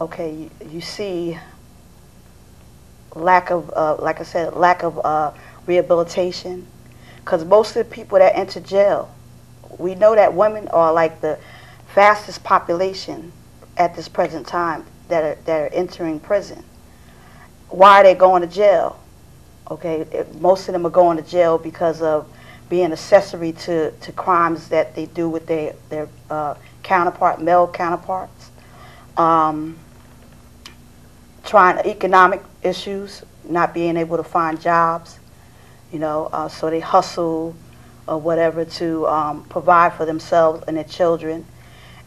okay, you see lack of, like I said, lack of rehabilitation. Because most of the people that enter jail, we know that women are like the fastest population at this present time that are entering prison. Why are they going to jail? Okay, most of them are going to jail because of being accessory to crimes that they do with their male counterparts. Economic issues, not being able to find jobs, you know, so they hustle or whatever to provide for themselves and their children.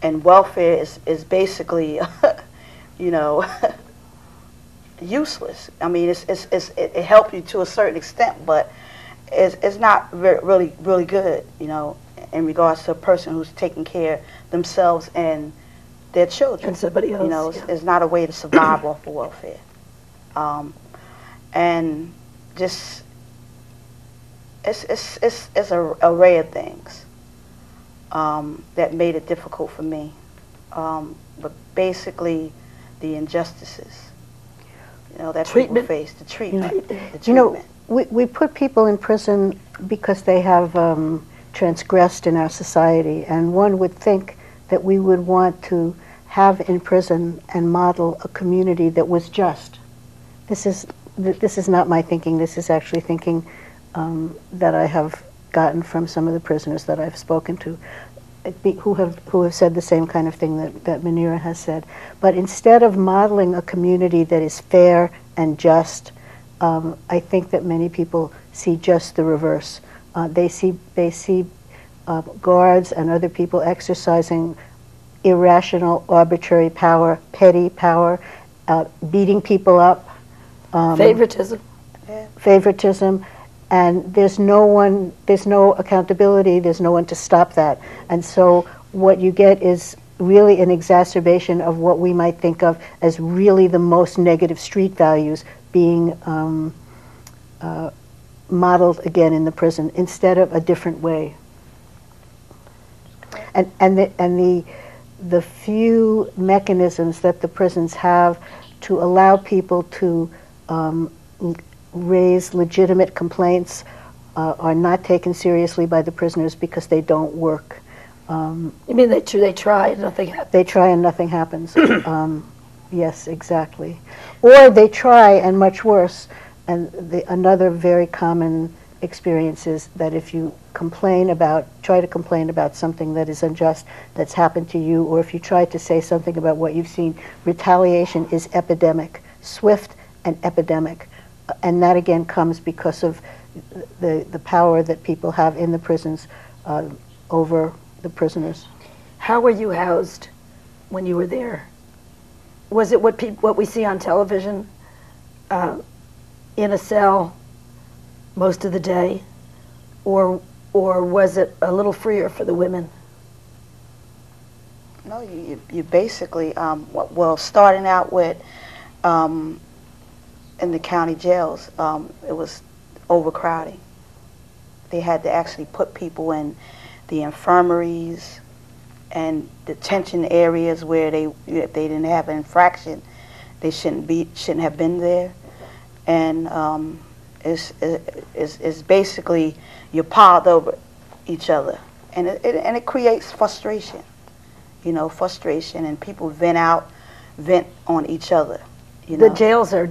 And welfare is basically, you know, useless. I mean, it helps you to a certain extent, but it's not really good, you know, in regards to a person who's taking care of themselves and their children. And somebody else, you know, yeah. It's not a way to survive off of welfare. And just it's an array of things that made it difficult for me. But basically, the injustices, you know, that treatment. People face, the treatment, yeah. The treatment. You know, we put people in prison because they have transgressed in our society, and one would think that we would want to have in prison and model a community that was just. This is not my thinking. This is actually thinking that I have gotten from some of the prisoners that I've spoken to, who have said the same kind of thing that Munira has said. But instead of modeling a community that is fair and just, I think that many people see just the reverse. They see guards and other people exercising irrational, arbitrary power, petty power, beating people up. Favoritism. Yeah. Favoritism, and there's no accountability, there's no one to stop that. And so what you get is really an exacerbation of what we might think of as really the most negative street values being modeled again in the prison instead of a different way. And the few mechanisms that the prisons have to allow people to raise legitimate complaints are not taken seriously by the prisoners because they don't work. You mean they try and nothing happens? They try and nothing happens. Yes, exactly. Or they try and much worse. And another very common experiences that if you try to complain about something that is unjust that's happened to you, or if you try to say something about what you've seen, retaliation is epidemic, swift and epidemic, and that again comes because of the power that people have in the prisons over the prisoners. How were you housed when you were there? Was it what we see on television, in a cell most of the day, or was it a little freer for the women? No, you basically, well, starting out with, in the county jails, it was overcrowding. They had to actually put people in the infirmaries and detention areas where if they didn't have an infraction, they shouldn't have been there. And It's basically you're piled over each other, and it creates frustration, you know, frustration, and people vent on each other. You know? The jails are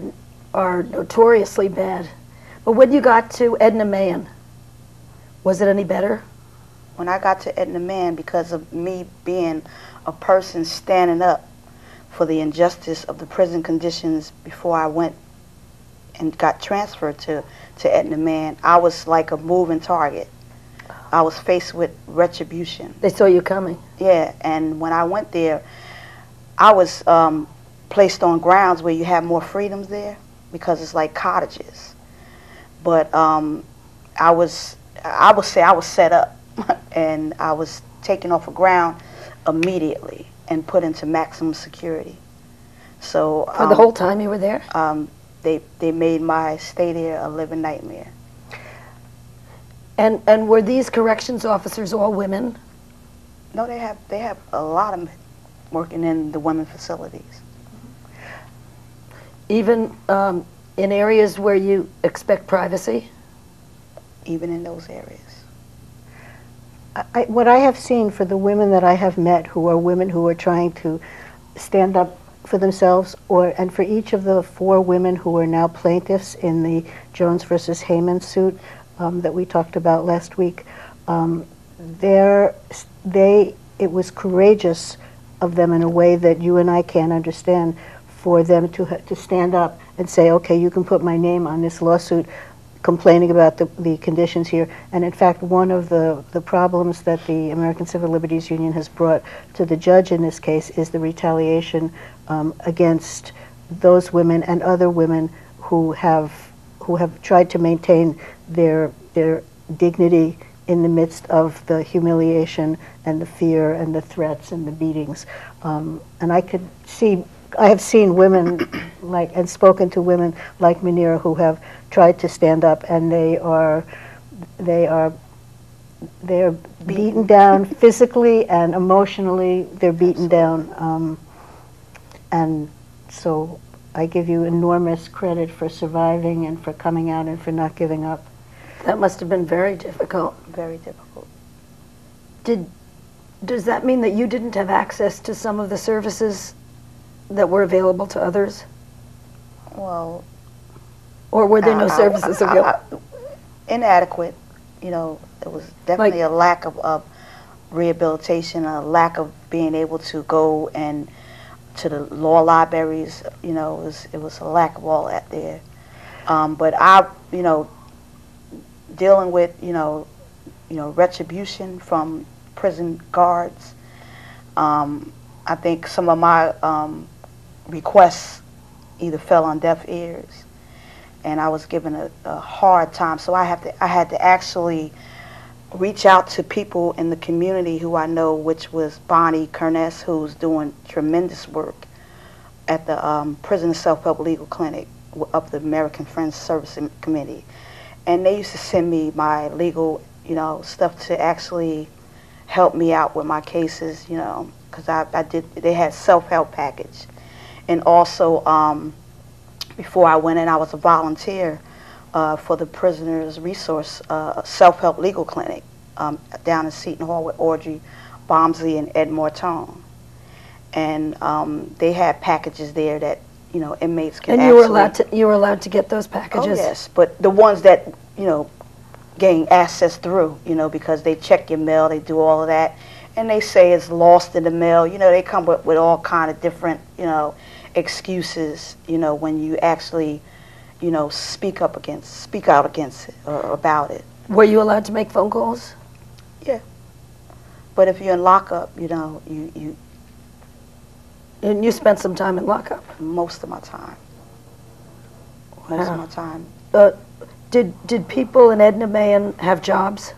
notoriously bad. But when you got to Edna Mahan, was it any better? When I got to Edna Mahan, because of me being a person standing up for the injustice of the prison conditions before I went and got transferred to Edna Mahan, I was like a moving target. I was faced with retribution. They saw you coming. Yeah, and when I went there, I was placed on grounds where you have more freedoms there because it's like cottages. But I would say I was set up, and I was taken off the ground immediately and put into maximum security. So for the whole time you were there? They made my stay there a living nightmare. And were these corrections officers all women? No, they have a lot of working in the women facilities. Even in areas where you expect privacy? Even in those areas. What I have seen for the women that I have met, who are women who are trying to stand up for themselves, and for each of the four women who are now plaintiffs in the Jones versus Heyman suit that we talked about last week, it was courageous of them in a way that you and I can't understand, for them to stand up and say, okay, you can put my name on this lawsuit complaining about the conditions here. And in fact, one of the problems that the American Civil Liberties Union has brought to the judge in this case is the retaliation against those women and other women who have tried to maintain their dignity in the midst of the humiliation and the fear and the threats and the beatings. And I have seen women and spoken to women like Munira who have tried to stand up, and they are beaten down physically and emotionally. They're beaten down, and so I give you enormous credit for surviving and for coming out and for not giving up. That must have been very difficult. Very difficult. Does that mean that you didn't have access to some of the services that were available to others? Well, or were there no services available? Inadequate. You know, there was definitely a lack of rehabilitation, a lack of being able to go and to the law libraries. You know, it was a lack of all that there. But dealing with retribution from prison guards. I think some of my requests either fell on deaf ears, and I was given a hard time. So I had to actually reach out to people in the community who I know, which was Bonnie Kerness, who's doing tremendous work at the Prisoners' Self Help Legal Clinic of the American Friends Service Committee, and they used to send me my legal, stuff to actually help me out with my cases, because they had self-help package. And also, before I went in, I was a volunteer for the Prisoners' Resource Self Help Legal Clinic down in Seton Hall with Audrey Bomsley and Ed Morton. And they had packages there that inmates could. And you were allowed to get those packages. Oh yes, but the ones that gain access through, because they check your mail, they do all of that, and they say it's lost in the mail. They come up with all kind of different excuses. When you actually speak out against it or about it. Were you allowed to make phone calls? Yeah, but if you're in lockup, you. And you spent some time in lockup? Most of my time. Did people in Edna Mahan have jobs?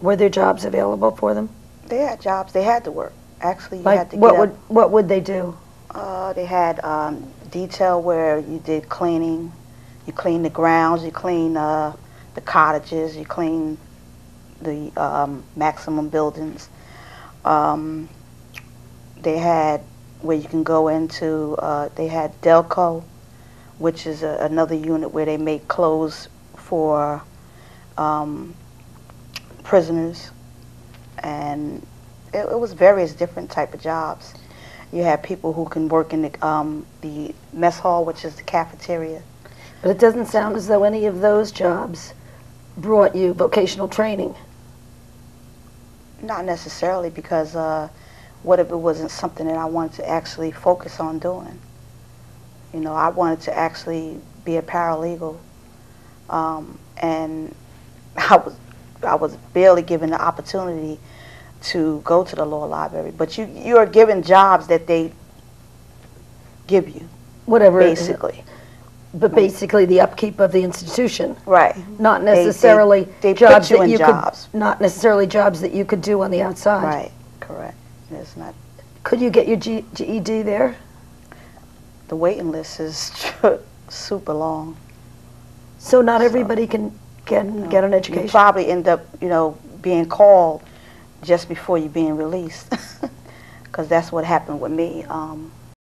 Were there jobs available for them? They had jobs. They had to work. Actually, what would they do? They had detail where you did cleaning. You clean the grounds. You clean the cottages. You clean the maximum buildings. They had where you can go into, they had Delco, which is another unit where they make clothes for prisoners. And it was various different type of jobs. You had people who can work in the mess hall, which is the cafeteria. But it doesn't sound as though any of those jobs brought you vocational training. Not necessarily, because what if it wasn't something that I wanted to actually focus on doing? I wanted to actually be a paralegal, and I was barely given the opportunity to go to the law library. But you are given jobs that they give you, whatever, basically. But basically, the upkeep of the institution, right? Not necessarily not necessarily jobs that you could do on the outside, right? Correct. It's not. Could you get your GED there? The waiting list is super long. So not everybody can get an education. You probably end up, being called just before you're being released, because that's what happened with me.